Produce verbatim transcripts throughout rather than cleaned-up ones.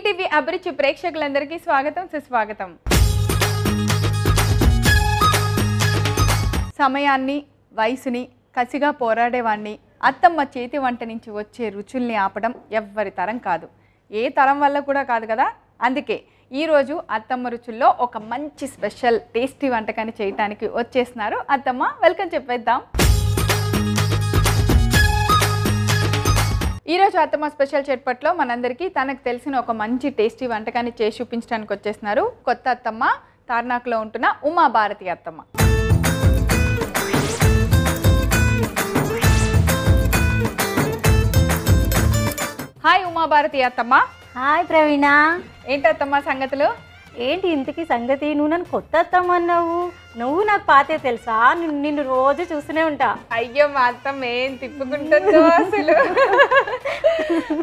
ETV అభిరుచి ప్రేక్షకులందరికీ స్వాగతం సుస్వాగతం. సమయాన్ని వయసుని కసిగా పోరాడేవాణ్ణి అత్తమ్మ చేతి వంట నుంచి వచ్చే రుచుల్ని ఆపడం ఎవ్వరి తరం కాదు, ఏ తరం వల్ల కూడా కాదు కదా. అందుకే ఈరోజు అత్తమ్మ రుచుల్లో ఒక మంచి స్పెషల్ టేస్టీ వంటకాన్ని చేయడానికి వచ్చేస్తున్నారు. అత్తమ్మ వెల్కమ్ చెప్పేద్దాం. ఈరోజు అత్తమ్మ స్పెషల్ చట్పట్లో మనందరికీ తనకు తెలిసిన ఒక మంచి టేస్టీ వంటకాన్ని చేసి చూపించడానికి వచ్చేస్తున్నారు. కొత్త అత్తమ్మ తార్నాకులో ఉంటున్న ఉమా భారతి అత్తమ్మ. హాయ్ ఉమా భారతి అత్తమ్మ. హాయ్ ప్రవీణ. ఏంటత్తమ్మ సంగతులు? ఏంటి ఇంతకీ సంగతి? నువ్వు నన్ను కొత్త అత్తమ్మ అన్నావు, నువ్వు నాకు పాతే తెలుసా? నిన్ను రోజు చూస్తూనే ఉంటా. అయ్యో మా అత్తమ్మ ఏం తిప్పుకుంటుందో అసలు.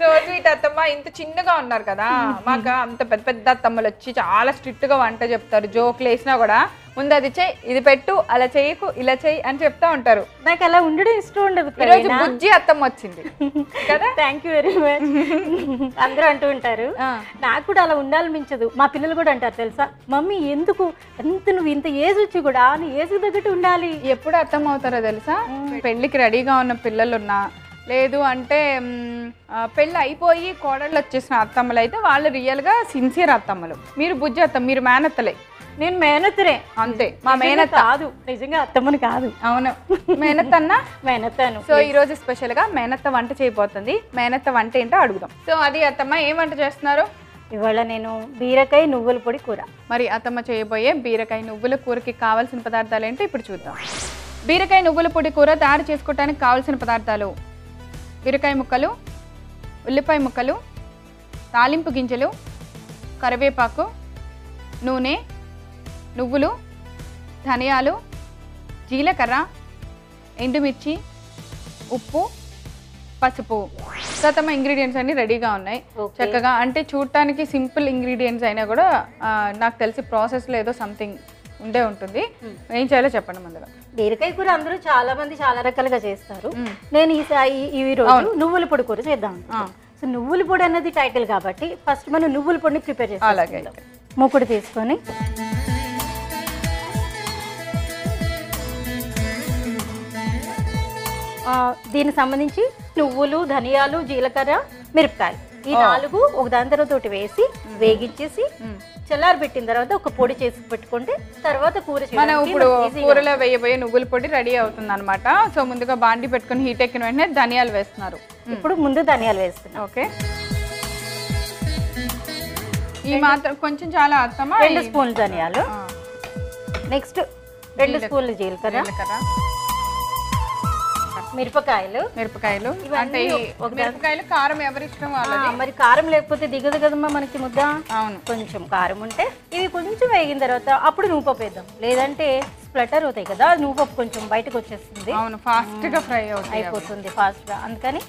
సో స్వీట్ అత్తమ్మ ఇంత చిన్నగా ఉన్నారు కదా, మాకు అంత పెద్ద పెద్ద అత్తమ్మలు వచ్చి చాలా స్ట్రిక్ట్ గా వంట చెప్తారు. జోకులు వేసినా కూడా ముందు అది చెయ్యి, ఇది పెట్టు, అలా చేయకు, ఇలా చెయ్యి అని చెప్తా ఉంటారు. నాకు అలా ఉండడం ఇష్టం ఉండదు. ఈరోజు బుజ్జి అత్తమ్మ వచ్చింది కదా. Thank you very much. అందరూ అంటూ ఉంటారు, నాకు కూడా అలా ఉండాలనిపించదు. మా పిల్లలు కూడా అంటారు తెలుసా, మమ్మీ ఎందుకు అంత నువ్వు ఇంత ఏజ్ వచ్చి కూడా నువ్వు ఏజ్కి తగ్గట్టు ఉండాలి. ఎప్పుడు అత్తమ్మ అవుతారో తెలుసా, పెళ్లికి రెడీగా ఉన్న పిల్లలున్నా, లేదు అంటే పెళ్ళి అయిపోయి కోడళ్ళు వచ్చేసిన అత్తమ్మలు అయితే వాళ్ళు రియల్గా సిన్సియర్ అత్తమ్మలు. మీరు బుజ్జి అత్తమ్మ, మీరు మేనత్తలే. నేను మేనత్తరే అంతే. మా మేనత్త కాదు, నిజంగా అత్తమ్మని కాదు. అవును మేనత్త అన్న మేనత్తను. సో ఈ రోజు స్పెషల్ గా మేనత్త వంట చేయబోతుంది. మేనత్త వంట ఏంటో అడుగుదాం. సో అది అత్తమ్మ ఏం వంట చేస్తున్నారు ఇవాళ? నేను బీరకాయ నువ్వుల పొడి కూర. మరి అత్తమ్మ చేయబోయే బీరకాయ నువ్వుల కూరకి కావాల్సిన పదార్థాలు ఏంటో ఇప్పుడు చూద్దాం. బీరకాయ నువ్వుల పొడి కూర తయారు చేసుకోవడానికి కావాల్సిన పదార్థాలు: బీరకాయ ముక్కలు, ఉల్లిపాయ ముక్కలు, తాలింపు గింజలు, కరివేపాకు, నూనె, నువ్వులు, ధనియాలు, జీలకర్ర, ఎండుమిర్చి, ఉప్పు, పసుపు. తమ ఇంగ్రీడియంట్స్ అన్ని రెడీగా ఉన్నాయి చక్కగా. అంటే చూడటానికి సింపుల్ ఇంగ్రీడియంట్స్ అయినా కూడా నాకు తెలిసి ప్రాసెస్లో ఏదో సంథింగ్ ఉండే ఉంటుంది. ఏం చేయాలో చెప్పండి ముందుగా. బీరకాయ కూర అందరూ చాలా మంది చాలా రకాలుగా చేస్తారు. నేను ఈ రోజు నువ్వుల పొడి కూర చేద్దాం. సో నువ్వుల పొడి అన్నది టైటిల్ కాబట్టి ఫస్ట్ మనం నువ్వుల పొడిని ప్రిపేర్ చేస్తాం. అలాగే మూకుడు తీసుకొని దీనికి సంబంధించి నువ్వులు, ధనియాలు, జీలకర్ర, మిరపకాయలు ఈ నాలుగు ఒక దాని తర్వాత ఒకటి వేసి వేగించేసి చల్లారి పెట్టిన తర్వాత ఒక పొడి చేసి పెట్టుకుంటే తర్వాత కూర మనం ఇప్పుడు కూరలో వేయబోయే నువ్వుల పొడి రెడీ అవుతుంది అనమాట. సో ముందుగా బాండి పెట్టుకుని హీట్ ఎక్కిన వెంటనే ధనియాలు వేస్తున్నారు. ఇప్పుడు ముందు ధనియాలు వేస్తున్నాం. ఓకే ఈ మాత్రం కొంచెం చాలా అత్తమా. రెండు స్పూన్లు ధనియాలు, నెక్స్ట్ రెండు స్పూన్లు జీలకర్ర, మిరపకాయలు. మిరపకాయలు అంటే మిరపకాయలు కారం ఎవరి ఇష్టం వాళ్ళది. మరి కారం లేకపోతే దిగదు కదమ్మా మనకి ముద్ద. అవును కొంచెం కారం ఉంటే. ఇవి కొంచెం వేగిన తర్వాత అప్పుడు నువ్వు పప్పు వేద్దాం, లేదంటే స్ప్లటర్ అవుతాయి కదా. నువ్వు పప్పు కొంచెం బయటకు వచ్చేస్తుంది. అవును ఫాస్ట్ గా ఫ్రై అయిపోతుంది ఫాస్ట్ గా, అందుకని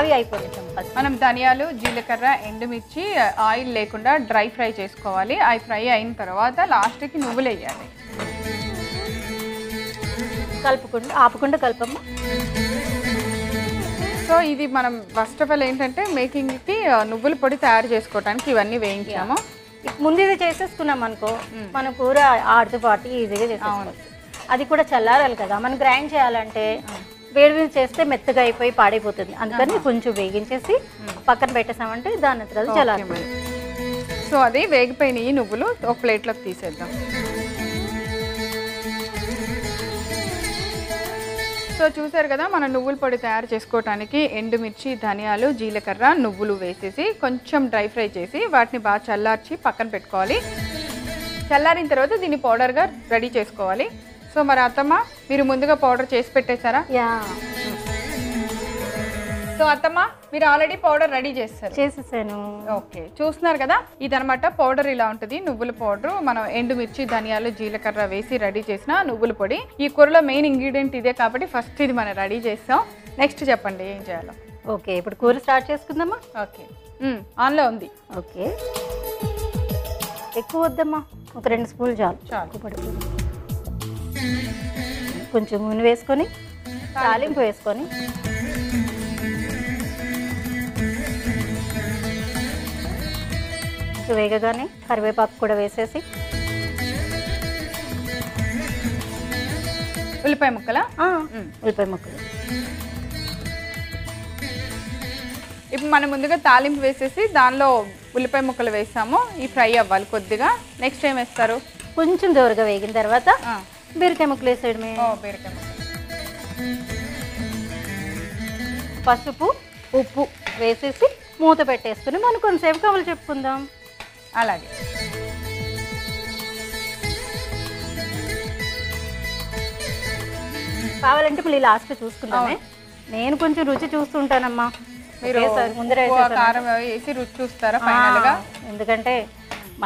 అవి అయిపోతుంది. మనం ధనియాలు, జీలకర్ర, ఎండుమిర్చి ఆయిల్ లేకుండా డ్రై ఫ్రై చేసుకోవాలి. అవి ఫ్రై అయిన తర్వాత లాస్ట్కి నువ్వులు వేయాలి. కలుపుకుండా ఆపకుండా కలపమ్మా. సో ఇది మనం ఫస్ట్ ఆఫ్ ఆల్ ఏంటంటే మేకింగ్కి నువ్వుల పొడి తయారు చేసుకోవడానికి ఇవన్నీ వేయించాము. ముందు ఇది చేసేసుకున్నాం అనుకో మన కూర ఆడుతూ పాటు ఈజీగా చేసేసుకోవచ్చు. అది కూడా చల్లారాలి కదా, మనం గ్రైండ్ చేయాలంటే వేడి వేడి చేస్తే మెత్తగా అయిపోయి పాడైపోతుంది. అందుకని కొంచెం వేగించేసి పక్కన పెట్టేసామంటే దాని తర్వాత చల్లారాలి. సో అది వేగిపోయినాయి నువ్వులు ఒక ప్లేట్లోకి తీసేద్దాం. సో చూసారు కదా మనం నువ్వుల పొడి తయారు చేసుకోవడానికి ఎండుమిర్చి, ధనియాలు, జీలకర్ర, నువ్వులు వేసేసి కొంచెం డ్రై ఫ్రై చేసి వాటిని బాగా చల్లార్చి పక్కన పెట్టుకోవాలి. చల్లారిన తర్వాత దీన్ని పౌడర్గా రెడీ చేసుకోవాలి. సో మరి అత్తమ్మ మీరు ముందుగా పౌడర్ చేసి పెట్టేశారా? సో అత్తమ్మ మీరు ఆల్రెడీ పౌడర్ రెడీ చేస్తారు? చేసేసాను. ఓకే చూస్తున్నారు కదా ఇదనమాట పౌడర్. ఇలా ఉంటుంది నువ్వుల పౌడర్. మనం ఎండుమిర్చి, ధనియాలు, జీలకర్ర వేసి రెడీ చేసిన నువ్వుల పొడి. ఈ కూరలో మెయిన్ ఇంగ్రీడియంట్ ఇదే కాబట్టి ఫస్ట్ ఇది మనం రెడీ చేస్తాం. నెక్స్ట్ చెప్పండి ఏం చేయాలో. ఓకే ఇప్పుడు కూర స్టార్ట్ చేసుకుందామా. ఓకే ఆన్లో ఉంది. ఓకే ఎక్కువ వద్దమ్మా, ఒక రెండు స్పూన్లు చాలు. చాలు పడుతుంది. కొంచెం నూనె వేసుకొని తాలింపు వేసుకొని ఇది వేగగానే కరివేపాకు కూడా వేసేసి ఉల్లిపాయ ముక్కలా ఉల్లిపాయ ముక్కలు ఇప్పుడు మనం ముందుగా తాలింపు వేసేసి దానిలో ఉల్లిపాయ ముక్కలు వేసాము ఈ ఫ్రై అవ్వాలి కొద్దిగా నెక్స్ట్ ఏం వేస్తారు కొంచెం దూరగా వేగిన తర్వాత బీరకాయ ముక్కలు వేసేయడమే బీరకాయ ముక్కలు పసుపు ఉప్పు వేసేసి మూత పెట్టేసుకుని మనం కొంచెంసేపు కవలు చెప్పుకుందాం అలాగే కావాలంటే మళ్ళీ లాస్ట్ చూసుకుందామే నేను కొంచెం రుచి చూస్తుంటానమ్మా మీరు ముందర కారం వేసి రుచి చూస్తారా ఫైనల్గా ఎందుకంటే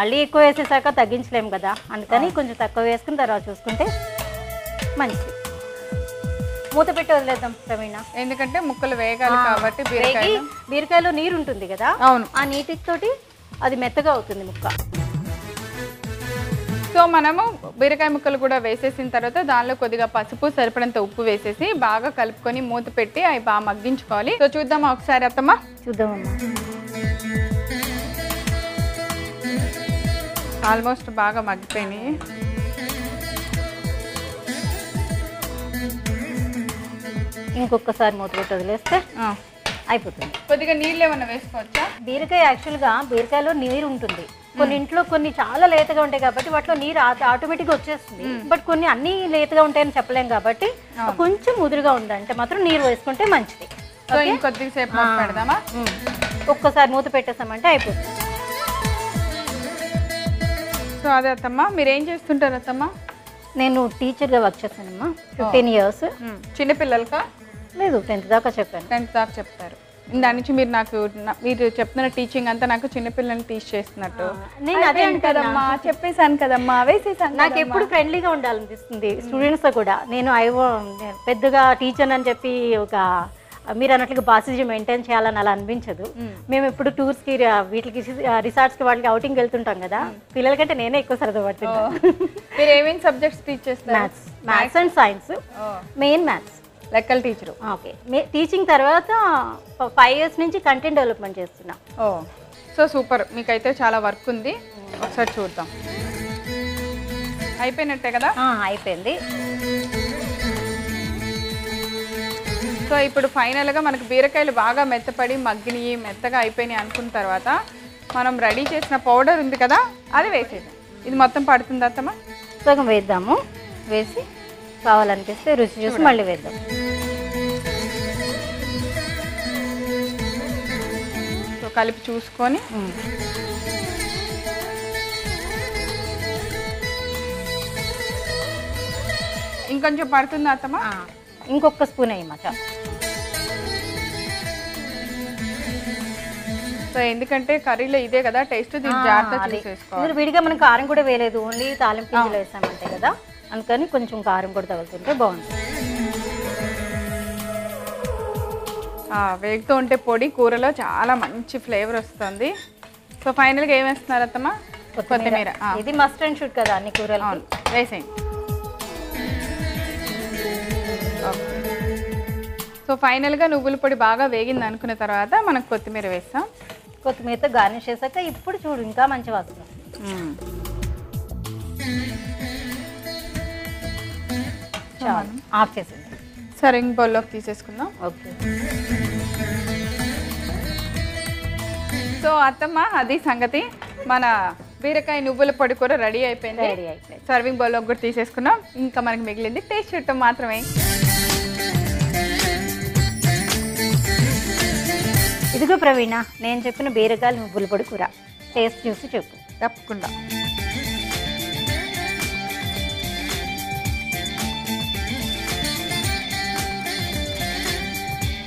మళ్ళీ ఎక్కువ వేసేసాక తగ్గించలేము కదా అందుకని కొంచెం తక్కువ వేసుకుని తర్వాత చూసుకుంటే మంచిది మూత పెట్టి వదిలేద్దాం ప్రవీణ ఎందుకంటే ముక్కలు వేగాలి కాబట్టి బీరకాయ బీరకాయలో నీరు ఉంటుంది కదా అవును ఆ నీటితోటి అది మెత్తగా అవుతుంది ముక్క సో మనము బీరకాయ ముక్కలు కూడా వేసేసిన తర్వాత దానిలో కొద్దిగా పసుపు సరిపడంత ఉప్పు వేసేసి బాగా కలుపుకొని మూత పెట్టి అవి బాగా మగ్గించుకోవాలి సో చూద్దామా ఒకసారి అత్తమ్మా చూద్దామమ్మా ఆల్మోస్ట్ బాగా మగ్గిపోయినాయి ఇంకొకసారి మూత పెట్టి వదిలేస్తే అయిపోతుంది కొద్దిగా నీళ్ళు ఏమన్నా వేసుకోవచ్చా బీరకాయ యాక్చువల్గా బీరకాయలో నీరు ఉంటుంది కొన్ని ఇంట్లో కొన్ని చాలా లేతగా ఉంటాయి కాబట్టి వాటిలో నీరు ఆటోమేటిక్గా వచ్చేస్తుంది బట్ కొన్ని అన్ని లేతగా ఉంటాయని చెప్పలేం కాబట్టి కొంచెం ముదురుగా ఉందంటే మాత్రం నీరు వేసుకుంటే మంచిది కొద్దిసేపు పెడదామా ఒక్కసారి మూత పెట్టేసామంటే అయిపోతుంది సో అదే అత్తమ్మా మీరేం చేస్తుంటారు అత్తమ్మా నేను టీచర్గా వర్క్ చేస్తానమ్మా ఫిఫ్టీన్ ఇయర్స్ చిన్నపిల్లలకా లేదు టెన్త్ దాకా చెప్పాను టెన్త్ దాకా చెప్తారు దాని నుంచి మీరు నాకు మీరు చెప్తున్న టీచింగ్ అంతా నాకు చిన్నపిల్లల్ని టీచ్ చేస్తున్నట్టు నేను అదే కదమ్మా చెప్పేశాను కదమ్మా వేసేసాను నాకు ఎప్పుడు ఫ్రెండ్లీగా ఉండాలనిపిస్తుంది స్టూడెంట్స్తో కూడా నేను ఐ పెద్దగా టీచర్ అని చెప్పి ఒక మీరు అన్నట్లుగా బాసిజీ మెయింటైన్ చేయాలని అలా అనిపించదు మేము ఇప్పుడు టూర్స్కి వీటికి రిసార్ట్స్కి వాటికి అవుటింగ్ వెళ్తుంటాం కదా పిల్లలకంటే నేనే ఎక్కువ సరదా పడుతున్నాను సబ్జెక్ట్స్ టీచ్ చేస్తాను maths maths and science main maths లెక్కల టీచరు ఓకే టీచింగ్ తర్వాత ఫైవ్ ఇయర్స్ నుంచి కంటెంట్ డెవలప్మెంట్ చేస్తున్నా ఓ సో సూపర్ మీకైతే చాలా వర్క్ ఉంది ఒకసారి చూద్దాం అయిపోయినట్టే కదా అయిపోయింది సో ఇప్పుడు ఫైనల్గా మనకు బీరకాయలు బాగా మెత్తపడి మగ్గినవి మెత్తగా అయిపోయినాయి అనుకున్న తర్వాత మనం రెడీ చేసిన పౌడర్ ఉంది కదా అది వేసేది ఇది మొత్తం పడుతుంది అత్తమ్మ సగం వేద్దాము వేసి కావాలనిపిస్తే రుచి చూసి మళ్ళీ వేద్దాం సో కలిపి చూసుకొని ఇంకొంచెం పడుతుంది అత్తమ్మ ఇంకొక స్పూన్ అయ్యమ్మా చాలు సో ఎందుకంటే కర్రీలో ఇదే కదా టేస్ట్ జాగ్రత్త విడిగా మనం కారం కూడా వేయలేదు ఓన్లీ తాలింపు గింజలు వేసామంటే కదా అందుకని కొంచెం కారం కూడా తగులుతుంటే బాగుంటుంది వేగుతూ ఉంటే పొడి కూరలో చాలా మంచి ఫ్లేవర్ వస్తుంది సో ఫైనల్గా ఏం వేస్తున్నారు అత్తమ్మ కొత్తిమీర ఇది మస్ట్ అండ్ షుడ్ కదా అన్ని కూరలు వేసేయండి సో ఫైనల్గా నువ్వుల పొడి బాగా వేగింది అనుకున్న తర్వాత మనం కొత్తిమీర వేస్తాం కొత్తిమీరతో గార్నిష్ చేసాక ఇప్పుడు చూడు ఇంకా మంచి వాసన ఆఫ్ చేసేది సర్వింగ్ బౌల్లోకి తీసేసుకుందాం ఓకే సో అత్తమ్మ అది సంగతి మన బీరకాయ నువ్వుల పొడి కూర రెడీ అయిపోయింది రెడీ అయిపోయింది సర్వింగ్ బౌల్లోకి కూడా తీసేసుకున్నాం ఇంకా మనకి మిగిలింది టేస్ట్ చేయటం మాత్రమే ఇదిగో ప్రవీణ నేను చెప్పిన బీరకాయలు నువ్వుల పొడి కూర టేస్ట్ చూసి చెప్పు తప్పకుండా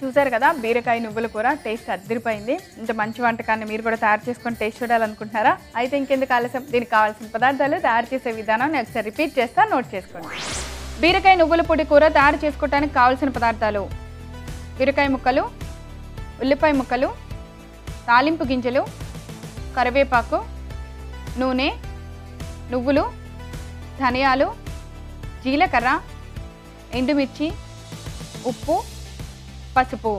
చూసారు కదా బీరకాయ నువ్వుల కూర టేస్ట్ అద్దరిపోయింది ఇంత మంచి వంటకాన్ని మీరు కూడా తయారు చేసుకొని టేస్ట్ చూడాలనుకుంటున్నారా అయితే ఇంకెందుకు ఆలస్యం దీనికి కావాల్సిన పదార్థాలు తయారు చేసే విధానం నేను ఒకసారి రిపీట్ చేస్తా నోట్ చేసుకోండి బీరకాయ నువ్వుల పొడి కూర తయారు చేసుకోవడానికి కావాల్సిన పదార్థాలు బీరకాయ ముక్కలు ఉల్లిపాయ ముక్కలు, తాలింపు గింజలు, కరివేపాకు, నూనె, నువ్వులు, ధనియాలు, జీలకర్ర, ఎండుమిర్చి, ఉప్పు, పసుపు.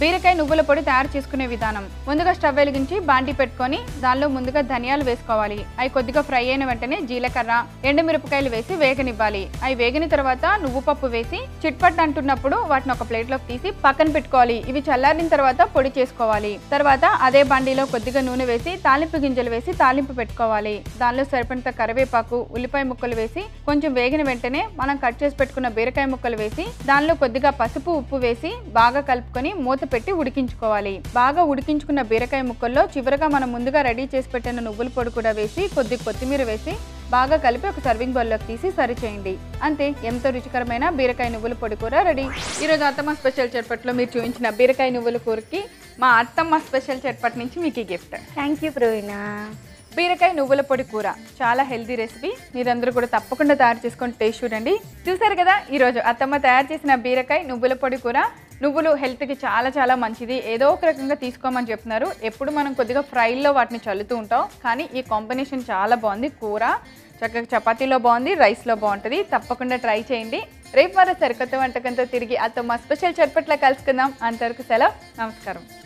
బీరకాయ నువ్వుల పొడి తయారు చేసుకునే విధానం. ముందుగా స్టవ్ వెలిగించి బాండి పెట్టుకొని దానిలో ముందుగా ధనియాలు వేసుకోవాలి. అవి కొద్దిగా ఫ్రై అయిన వెంటనే జీలకర్ర, ఎండుమిరపకాయలు వేసి వేగనివ్వాలి. అవి వేగిన తర్వాత నువ్వు పప్పు వేసి చిట్పట్ అంటున్నప్పుడు వాటిని ఒక ప్లేట్లోకి తీసి పక్కన పెట్టుకోవాలి. ఇవి చల్లారిన తర్వాత పొడి చేసుకోవాలి. తర్వాత అదే బాండీలో కొద్దిగా నూనె వేసి తాలింపు గింజలు వేసి తాలింపు పెట్టుకోవాలి. దానిలో సరిపడంత కరివేపాకు, ఉల్లిపాయ ముక్కలు వేసి కొంచెం వేగిన వెంటనే మనం కట్ చేసి పెట్టుకున్న బీరకాయ ముక్కలు వేసి దానిలో కొద్దిగా పసుపు, ఉప్పు వేసి బాగా కలుపుకొని మూత పెట్టి ఉడికించుకోవాలి. బాగా ఉడికించుకున్న బీరకాయ ముక్కల్లో చివరగా మనం ముందుగా రెడీ చేసి పెట్టిన నువ్వుల పొడి కూడా వేసి కొద్ది కొత్తిమీర వేసి బాగా కలిపి ఒక సర్వింగ్ బౌల్లోకి తీసి సర్వ్ చేయండి. అంతే, ఎంతో రుచికరమైన బీరకాయ నువ్వుల పొడి కూర రెడీ. ఈరోజు అత్తమ్మ స్పెషల్ చట్పట్లో మీరు చూపించిన బీరకాయ నువ్వుల కూరకి మా అత్తమ్మ స్పెషల్ చట్పట్ నుంచి మీకు ఈ గిఫ్ట్. థ్యాంక్ యూ ప్రవీణ. బీరకాయ నువ్వుల పొడి కూర చాలా హెల్తీ రెసిపీ. మీరందరూ కూడా తప్పకుండా తయారు చేసుకొని టేస్ట్ చూడండి. చూసారు కదా ఈరోజు అత్తమ్మ తయారు చేసిన బీరకాయ నువ్వుల పొడి కూర. నువ్వులు హెల్త్కి చాలా చాలా మంచిది. ఏదో ఒక రకంగా తీసుకోమని చెప్తున్నారు. ఎప్పుడు మనం కొద్దిగా ఫ్రైల్లో వాటిని చల్లుతూ ఉంటాం, కానీ ఈ కాంబినేషన్ చాలా బాగుంది. కూర చక్కగా చపాతీలో బాగుంది, రైస్లో బాగుంటుంది. తప్పకుండా ట్రై చేయండి. రేపు మరో సరికొత్త వంటకంతో తిరిగి అత్తమ్మ స్పెషల్ చట్పట్లో కలుసుకుందాం. అంతవరకు సెలవు. నమస్కారం.